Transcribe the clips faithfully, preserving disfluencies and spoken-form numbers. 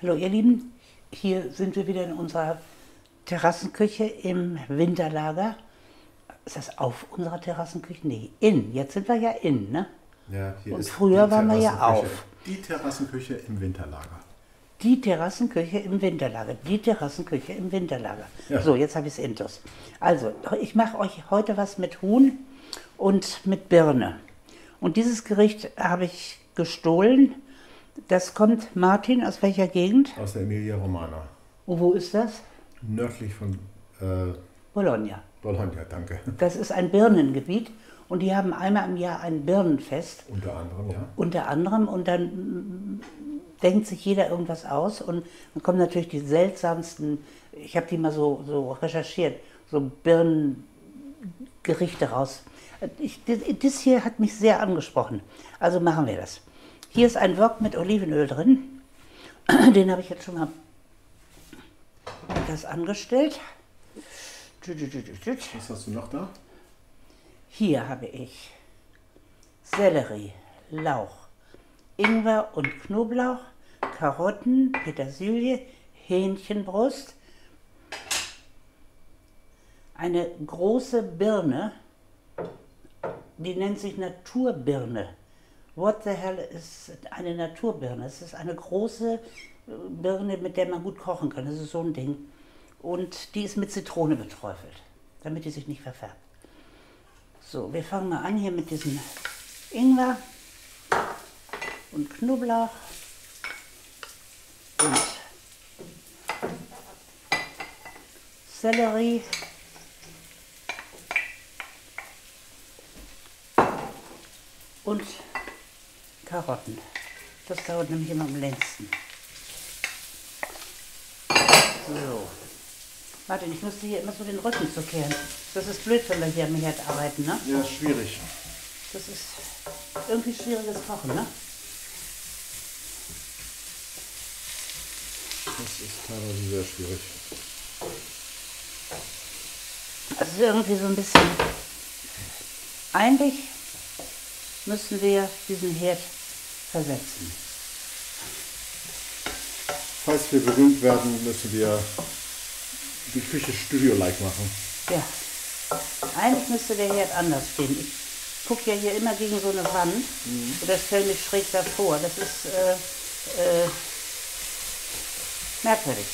Hallo ihr Lieben, hier sind wir wieder in unserer Terrassenküche im Winterlager. Ist das auf unserer Terrassenküche? Nee, in. Jetzt sind wir ja in, ne? Ja, hier und ist früher waren wir ja auf. Die Terrassenküche im Winterlager. Die Terrassenküche im Winterlager. Die Terrassenküche im Winterlager. Ja. So, jetzt habe ich es intus. Also, ich mache euch heute was mit Huhn und mit Birne. Und dieses Gericht habe ich gestohlen. Das kommt, Martin, aus welcher Gegend? Aus der Emilia Romagna. Und wo ist das? Nördlich von äh, Bologna. Bologna, danke. Das ist ein Birnengebiet und die haben einmal im Jahr ein Birnenfest. Unter anderem, ja. Unter anderem und dann denkt sich jeder irgendwas aus und dann kommen natürlich die seltsamsten, ich habe die mal so, so recherchiert, so Birnengerichte raus. Ich, das hier hat mich sehr angesprochen, also machen wir das. Hier ist ein Wok mit Olivenöl drin, den habe ich jetzt schon mal das angestellt. Was hast du noch da? Hier habe ich Sellerie, Lauch, Ingwer und Knoblauch, Karotten, Petersilie, Hähnchenbrust, eine große Birne, die nennt sich Naturbirne. What the hell ist eine Naturbirne? Es ist eine große Birne, mit der man gut kochen kann. Das ist so ein Ding. Und die ist mit Zitrone beträufelt, damit die sich nicht verfärbt. So, wir fangen mal an hier mit diesem Ingwer und Knoblauch und Sellerie. Und Karotten. Das dauert nämlich immer am längsten. So. Martin, ich musste hier immer so den Rücken zu kehren. Das ist blöd, wenn wir hier am Herd arbeiten, ne? Ja, schwierig. Das ist irgendwie schwieriges Kochen, ne? Das ist teilweise sehr schwierig. Also irgendwie so ein bisschen. Eigentlich müssen wir diesen Herd versetzen. Falls wir berühmt werden, müssen wir die Küche Studio-like machen. Ja, eigentlich müsste der Herd anders stehen. Ich gucke ja hier immer gegen so eine Wand mhm. oder stelle mich schräg davor. Das ist äh, äh, merkwürdig.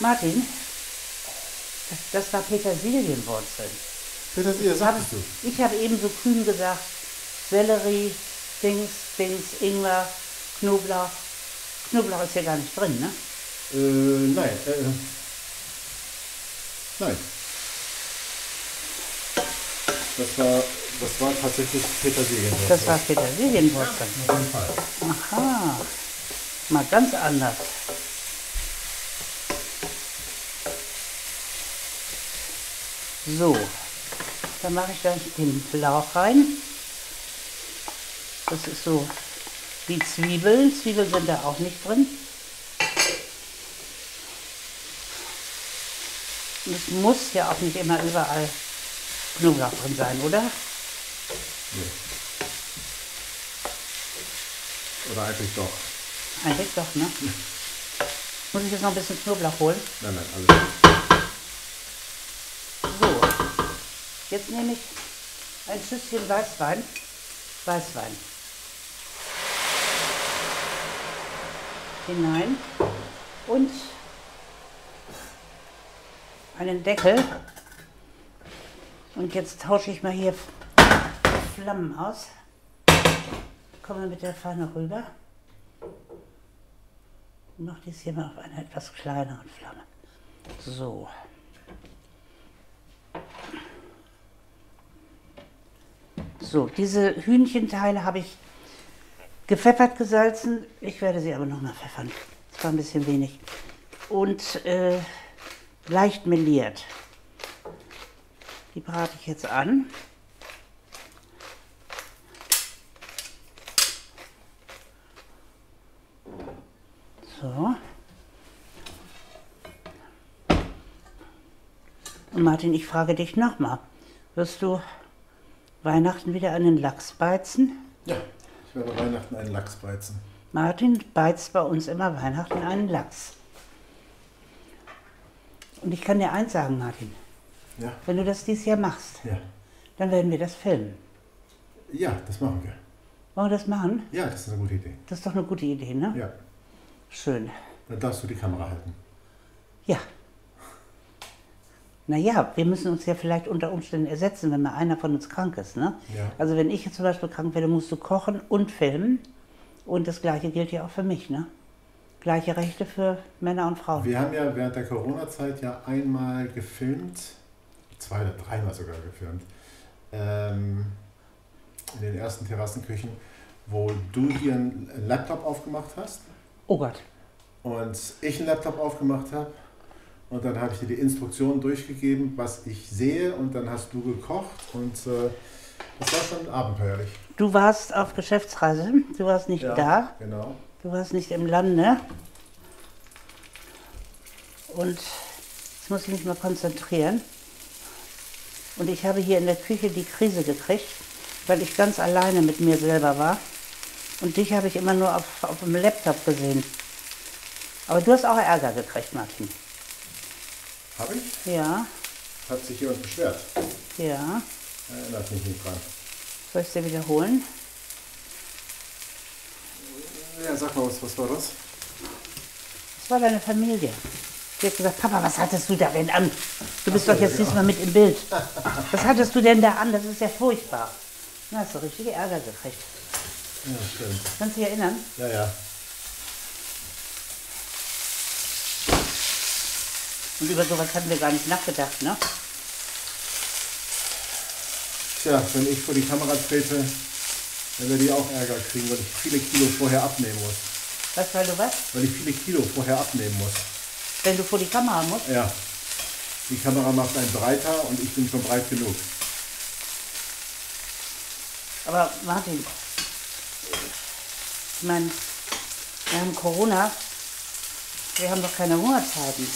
Martin, das war Petersilienwurzeln. Petersilie, sagst du? Ich habe eben so kühn gesagt, Sellerie, Dings, Dings, Ingwer, Knoblauch. Knoblauch ist hier gar nicht drin, ne? Äh, nein. Äh, nein. Das war, das war tatsächlich Petersilienwurzeln. Das war Petersilienwurzeln. Ja, auf jeden Fall. Aha. Mal ganz anders. So. Dann mache ich gleich den Lauch rein. Das ist so wie Zwiebeln. Zwiebeln sind da auch nicht drin. Und es muss ja auch nicht immer überall Knoblauch drin sein, oder? Nee. Oder eigentlich doch. Eigentlich doch, ne? Hm. Muss ich jetzt noch ein bisschen Knoblauch holen? Nein, nein, alles gut. So, jetzt nehme ich ein Schüsschen Weißwein. Weißwein. Hinein und einen Deckel und jetzt tausche ich mal hier Flammen aus, kommen wir mit der Pfanne rüber und noch dies hier mal auf einer etwas kleineren Flamme. So. So, diese Hühnchenteile habe ich gepfeffert, gesalzen. Ich werde sie aber nochmal pfeffern. Das war ein bisschen wenig. Und äh, leicht meliert. Die brate ich jetzt an. So. Und Martin, ich frage dich nochmal. Wirst du Weihnachten wieder einen Lachs beizen? Ja. Ich werde Weihnachten einen Lachs beizen. Martin beizt bei uns immer Weihnachten einen Lachs. Und ich kann dir eins sagen, Martin. Ja? Wenn du das dieses Jahr machst, ja, dann werden wir das filmen. Ja, das machen wir. Wollen wir das machen? Ja, das ist eine gute Idee. Das ist doch eine gute Idee, ne? Ja. Schön. Dann darfst du die Kamera halten. Ja. Naja, wir müssen uns ja vielleicht unter Umständen ersetzen, wenn mal einer von uns krank ist, ne? Ja. Also wenn ich jetzt zum Beispiel krank werde, musst du kochen und filmen. Und das Gleiche gilt ja auch für mich, ne? Gleiche Rechte für Männer und Frauen. Wir haben ja während der Corona-Zeit ja einmal gefilmt, zwei oder dreimal sogar gefilmt, ähm, in den ersten Terrassenküchen, wo du hier einen Laptop aufgemacht hast. Oh Gott. Und ich einen Laptop aufgemacht habe. Und dann habe ich dir die Instruktionen durchgegeben, was ich sehe. Und dann hast du gekocht und äh, das war schon abenteuerlich. Du warst auf Geschäftsreise, du warst nicht ja, da. Genau. Du warst nicht im Lande. Und jetzt muss ich mich mal konzentrieren. Und ich habe hier in der Küche die Krise gekriegt, weil ich ganz alleine mit mir selber war. Und dich habe ich immer nur auf, auf dem Laptop gesehen. Aber du hast auch Ärger gekriegt, Martin. Habe ich? Ja. Hat sich jemand beschwert? Ja. Erinnert mich nicht dran. Soll ich es dir wiederholen? Ja, sag mal was, was war das? Das war deine Familie. Die hat gesagt, Papa, was hattest du da denn an? Du bist Ach, doch jetzt diesmal ja. mit im Bild. Was hattest du denn da an? Das ist ja furchtbar. Da hast du richtig Ärger gekriegt. Ja, stimmt. Kannst du dich erinnern? Ja, ja. Und über sowas hatten wir gar nicht nachgedacht, ne? Tja, wenn ich vor die Kamera trete, dann werde ich auch Ärger kriegen, weil ich viele Kilo vorher abnehmen muss. Was, weil du was? Weil ich viele Kilo vorher abnehmen muss. Wenn du vor die Kamera musst? Ja. Die Kamera macht einen breiter und ich bin schon breit genug. Aber Martin, ich meine, wir haben Corona, wir haben doch keine Hungerzeiten.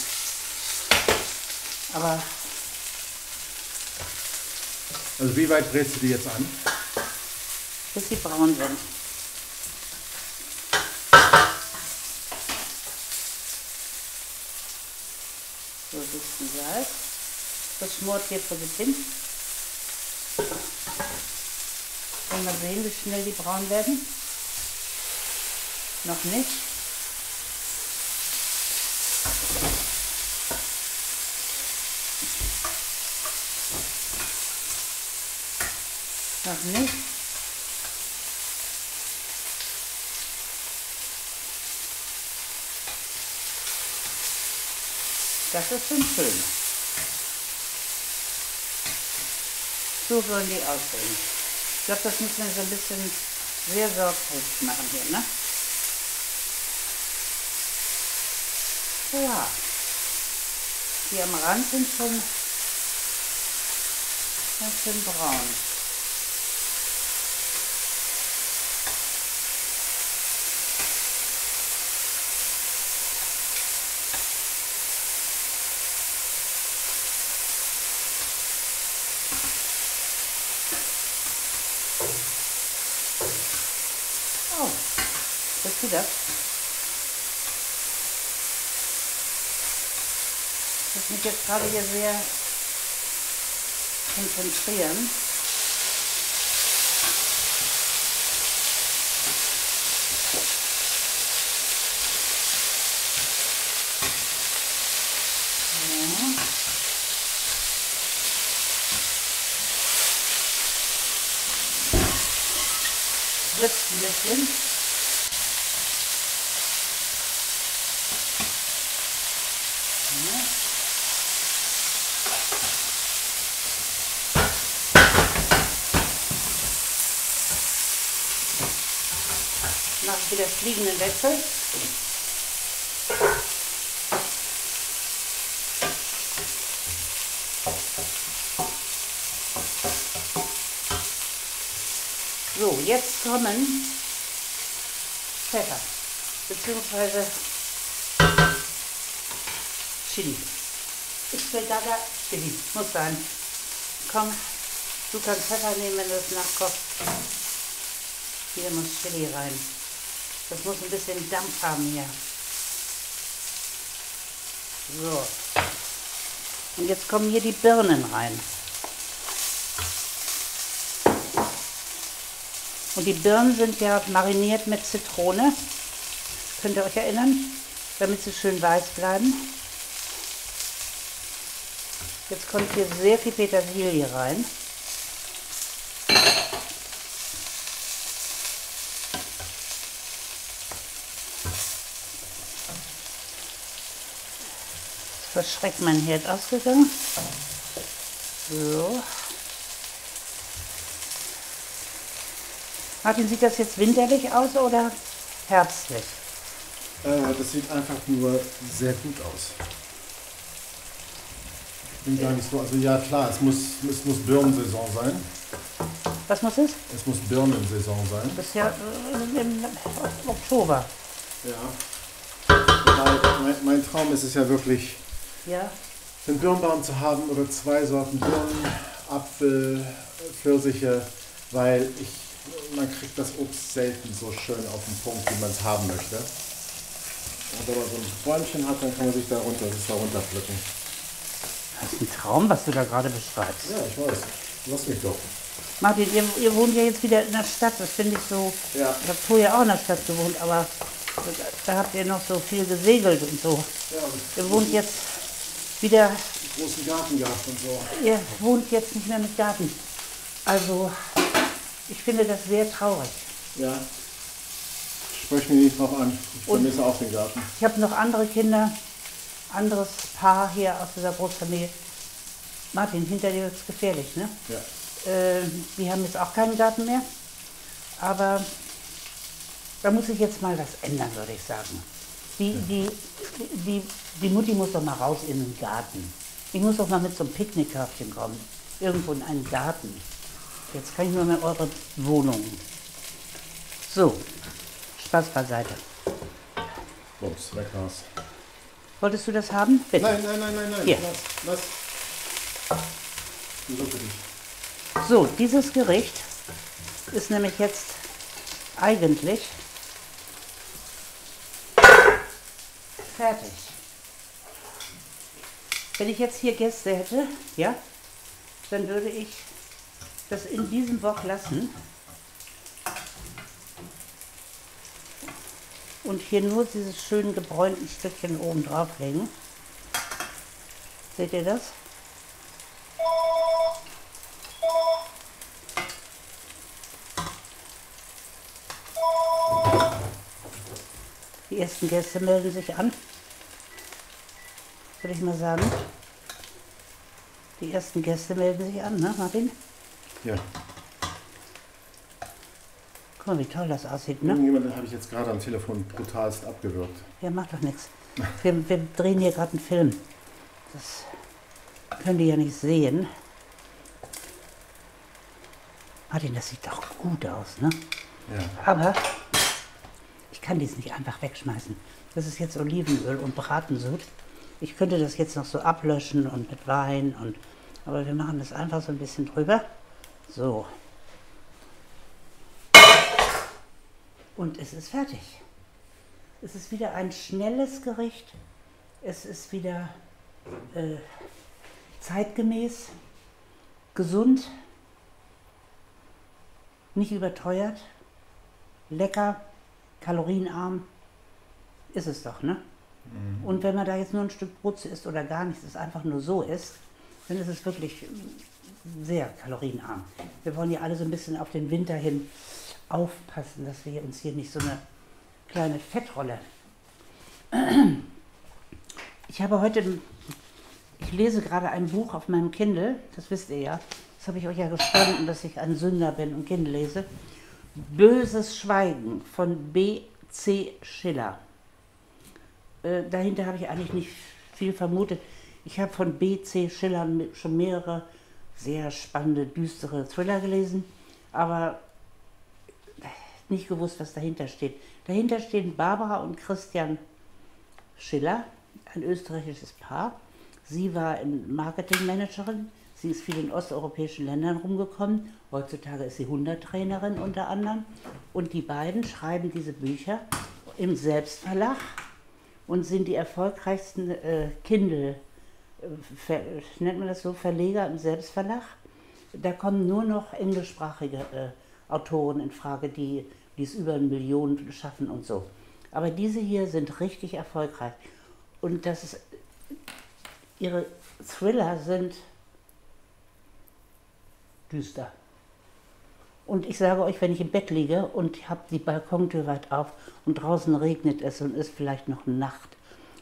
Aber also wie weit brätst du die jetzt an? Bis sie braun sind. So ein bisschen Salz. Das schmort hier vor sich hin. Wollen wir sehen, wie schnell die braun werden? Noch nicht. Noch nicht. Das ist schon schön. So sollen die aussehen. Ich glaube, das müssen wir so ein bisschen sehr sorgfältig machen hier, ne? Ja. Die am Rand sind schon ganz schön braun. Das muss mich jetzt gerade hier sehr konzentrieren. Ja. Jetzt ein bisschen. Wieder fliegenden Wechsel. So, jetzt kommen Pfeffer bzw. Chili. Ich will da Chili, muss sein. Komm, du kannst Pfeffer nehmen, wenn du es nachkochst. Hier muss Chili rein. Das muss ein bisschen Dampf haben hier. So. Und jetzt kommen hier die Birnen rein. Und die Birnen sind ja mariniert mit Zitrone. Könnt ihr euch erinnern? Damit sie schön weiß bleiben. Jetzt kommt hier sehr viel Petersilie rein. Jetzt war Schreck mein Herd ausgegangen. So. Martin, sieht das jetzt winterlich aus oder herbstlich? Äh, das sieht einfach nur sehr gut aus. Ich bin gar nicht so, also ja klar, es muss, es muss Birnensaison sein. Was muss es? Es muss Birnensaison sein. Bis ja äh, im Oktober. Ja. Mein, mein Traum ist es ja wirklich, ja, einen Birnenbaum zu haben oder zwei Sorten Birnen, Apfel, Pfirsiche, weil ich, man kriegt das Obst selten so schön auf den Punkt, wie man es haben möchte. Und wenn man so ein Bäumchen hat, dann kann man sich da runter, das da runterpflücken. Das ist ein Traum, was du da gerade beschreibst. Ja, ich weiß. Lass mich doch. Martin, ihr, ihr wohnt ja jetzt wieder in der Stadt. Das finde ich so... Ja. Ich habe vorher auch in der Stadt gewohnt, aber da habt ihr noch so viel gesegelt und so. Ja. Ihr wohnt jetzt wieder... Einen großen Garten gehabt und so. Ihr wohnt jetzt nicht mehr mit Garten. Also, ich finde das sehr traurig. Ja. Ich spreche mich nicht drauf an. Ich vermisse auch den Garten. Ich habe noch andere Kinder. Anderes Paar hier aus dieser Brotfamilie. Martin, hinter dir ist es gefährlich, ne? Ja. Äh, wir haben jetzt auch keinen Garten mehr, aber da muss sich jetzt mal was ändern, würde ich sagen. Die, ja. die, die, die Mutti muss doch mal raus in den Garten. Ich muss doch mal mit so einem Picknickkörbchen kommen, irgendwo in einen Garten. Jetzt kann ich nur mehr eure Wohnung. So, Spaß beiseite. Ups, weg raus. Wolltest du das haben? Bitte. Nein, nein, nein, nein, nein. Hier. Lass, lass. So, dieses Gericht ist nämlich jetzt eigentlich fertig. Wenn ich jetzt hier Gäste hätte, ja, dann würde ich das in diesem Wok lassen und hier nur dieses schönen gebräunten Stückchen oben drauf legen. Seht ihr das? Die ersten Gäste melden sich an, würde ich mal sagen. Die ersten Gäste melden sich an, ne Martin? Ja. Guck mal, wie toll das aussieht, ne? Irgendjemanden habe ich jetzt gerade am Telefon brutalst abgewürgt. Ja, macht doch nichts. Wir, wir drehen hier gerade einen Film. Das können die ja nicht sehen. Martin, das sieht doch gut aus, ne? Ja. Aber ich kann dies nicht einfach wegschmeißen. Das ist jetzt Olivenöl und Bratensud. Ich könnte das jetzt noch so ablöschen und mit Wein und... Aber wir machen das einfach so ein bisschen drüber. So. Und es ist fertig. Es ist wieder ein schnelles Gericht. Es ist wieder äh, zeitgemäß, gesund, nicht überteuert, lecker, kalorienarm. Ist es doch, ne? Mhm. Und wenn man da jetzt nur ein Stück Brot isst oder gar nichts, es einfach nur so isst, dann ist es wirklich sehr kalorienarm. Wir wollen ja alle so ein bisschen auf den Winter hin aufpassen, dass wir uns hier nicht so eine kleine Fettrolle. Ich habe heute, ich lese gerade ein Buch auf meinem Kindle, das wisst ihr ja, das habe ich euch ja gestanden, dass ich ein Sünder bin und Kindle lese. Böses Schweigen von B C Schiller. Äh, dahinter habe ich eigentlich nicht viel vermutet. Ich habe von B C Schiller schon mehrere sehr spannende, düstere Thriller gelesen, aber nicht gewusst, was dahinter steht. Dahinter stehen Barbara und Christian Schiller, ein österreichisches Paar. Sie war Marketingmanagerin, Sie ist viel in osteuropäischen Ländern rumgekommen. Heutzutage ist sie Hundetrainerin unter anderem. Und die beiden schreiben diese Bücher im Selbstverlag und sind die erfolgreichsten äh, Kindle, äh, ver, nennt man das so, Verleger im Selbstverlag. Da kommen nur noch englischsprachige äh, Autoren in Frage, die es über eine Million schaffen und so. Aber diese hier sind richtig erfolgreich. Und das ist, ihre Thriller sind düster. Und ich sage euch, wenn ich im Bett liege und habe die Balkontür weit auf und draußen regnet es und ist vielleicht noch Nacht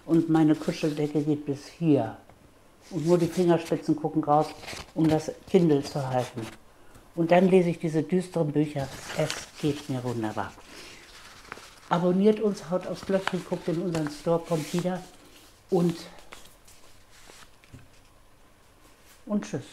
und meine Kuscheldecke geht bis hier und nur die Fingerspitzen gucken raus, um das Kindle zu halten. Und dann lese ich diese düsteren Bücher. Es geht mir wunderbar. Abonniert uns, haut aufs Glöckchen, guckt in unseren Store, kommt wieder und, und tschüss.